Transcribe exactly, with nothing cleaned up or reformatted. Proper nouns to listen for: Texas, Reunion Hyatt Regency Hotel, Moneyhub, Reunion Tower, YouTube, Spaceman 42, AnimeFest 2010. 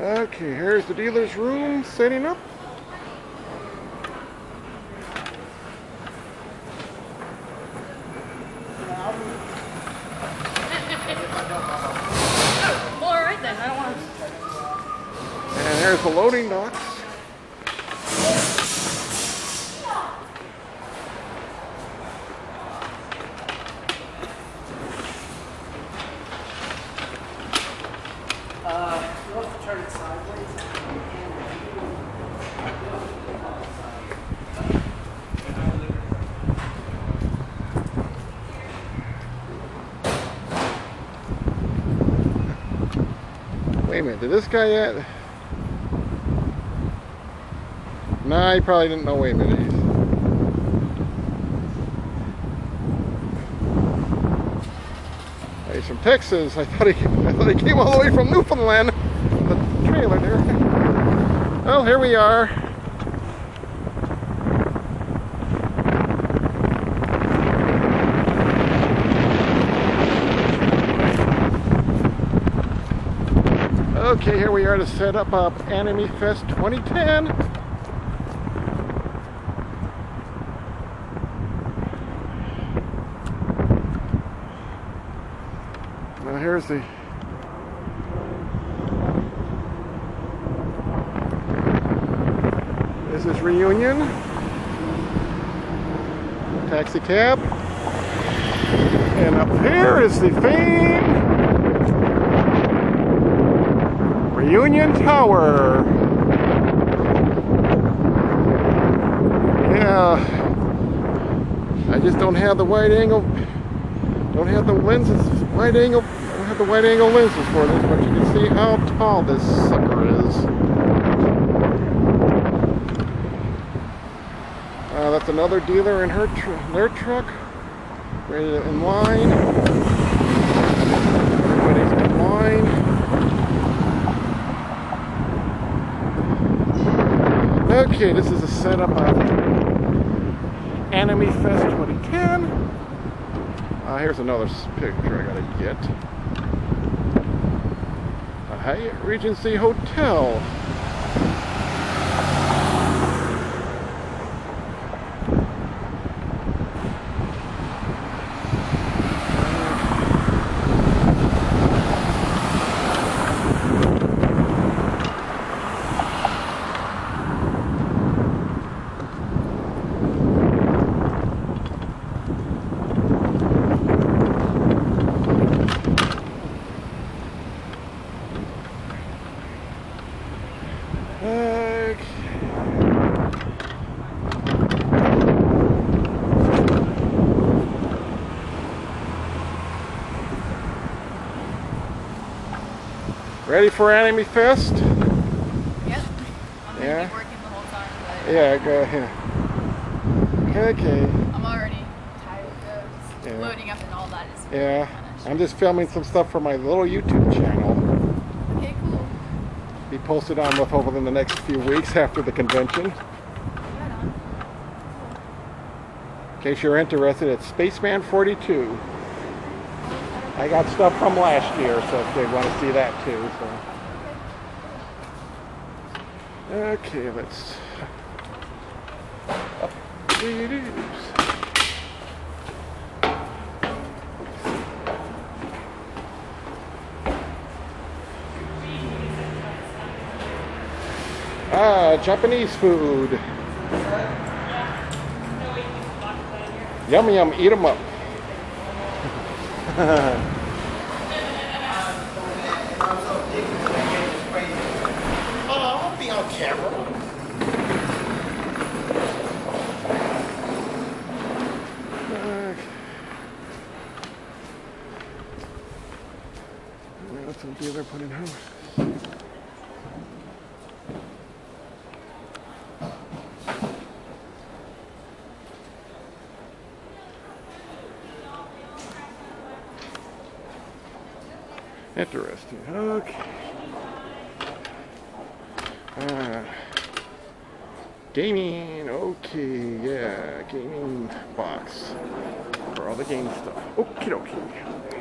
Okay, here's the dealer's room setting up. Oh, well, all right then, I don't want to. And here's the loading docks. Wait a minute, did this guy yet? Nah, he probably didn't know. Wait a minute. He's... He's from Texas. I thought he came, I thought he came all the way from Newfoundland. The trailer there. Well, here we are. Okay, here we are to set up uh, AnimeFest twenty ten. Now here's the this is reunion taxi cab, and up here is the famed Union Tower. Yeah, I just don't have the wide angle, don't have the lenses, wide angle, don't have the wide angle lenses for this, but you can see how tall this sucker is. Uh, that's another dealer in her tr their truck, right in line. Everybody's in line. Okay, this is a setup of AnimeFest twenty ten. Uh, here's another picture I gotta get. The Hyatt Regency Hotel. Ready for AnimeFest? Yep. I'm gonna yeah. be working the whole time. But yeah, go ahead. Yeah. Okay. I'm already tired of yeah. loading up and all that. Is really yeah. Finished. I'm just filming some stuff for my little YouTube channel. Okay, cool. Be posted on with over in the next few weeks after the convention. Right on. Cool. In case you're interested, it's Spaceman forty-two. I got stuff from last year, so if they want to see that too. So. Okay, let's up it is. Ah, Japanese food. Yeah. No, yum yum, eat 'em up. I'll be on camera. That's what the other put in home. Interesting. Okay. Uh, gaming. Okay. Yeah. Gaming box for all the game stuff. Okie dokie.